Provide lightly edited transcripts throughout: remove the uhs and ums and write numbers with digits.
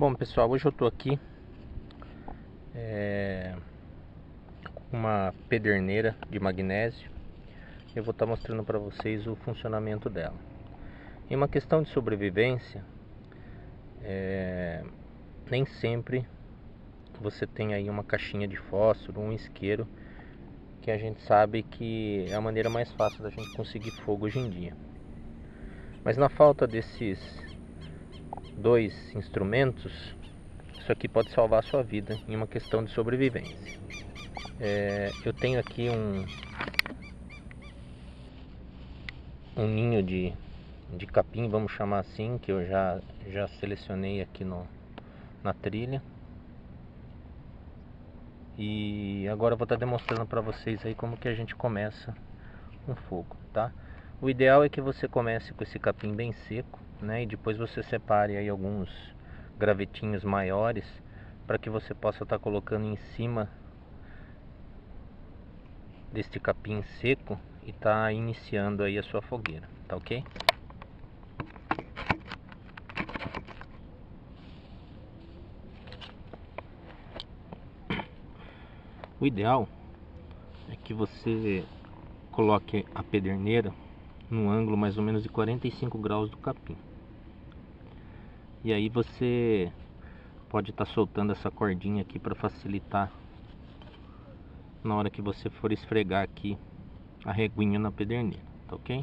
Bom pessoal, hoje eu tô aqui com uma pederneira de magnésio. Eu vou estar mostrando para vocês o funcionamento dela. Em uma questão de sobrevivência, nem sempre você tem aí uma caixinha de fósforo, um isqueiro, que a gente sabe que é a maneira mais fácil da gente conseguir fogo hoje em dia. Mas na falta desses dois instrumentos, isso aqui pode salvar a sua vida em uma questão de sobrevivência. Eu tenho aqui um ninho de capim, vamos chamar assim, que eu já selecionei aqui na trilha, e agora eu vou estar demonstrando para vocês aí como que a gente começa um fogo, tá? O ideal é que você comece com esse capim bem seco, né, e depois você separe aí alguns gravetinhos maiores para que você possa estar colocando em cima deste capim seco e tá iniciando aí a sua fogueira, tá ok? O ideal é que você coloque a pederneira num ângulo mais ou menos de 45 graus do capim. E aí você pode estar soltando essa cordinha aqui para facilitar na hora que você for esfregar aqui a reguinha na pederneira, tá ok?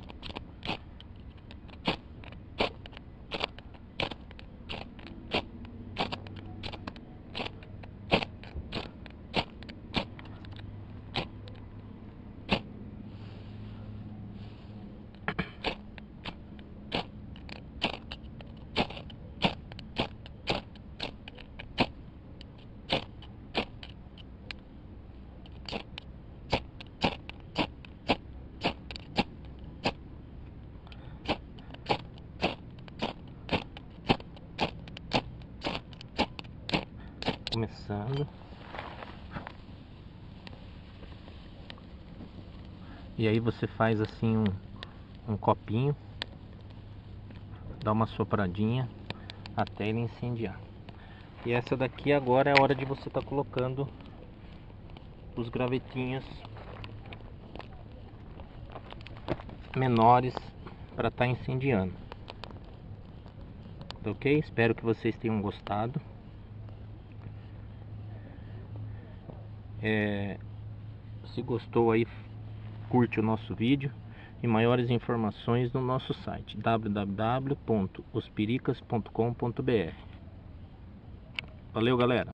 Começando, e aí você faz assim um copinho, dá uma sopradinha até ele incendiar. E essa daqui agora é a hora de você estar colocando os gravetinhos menores para estar incendiando, ok? Espero que vocês tenham gostado. Se gostou aí, curte o nosso vídeo, e maiores informações no nosso site www.ospiricas.com.br. Valeu, galera!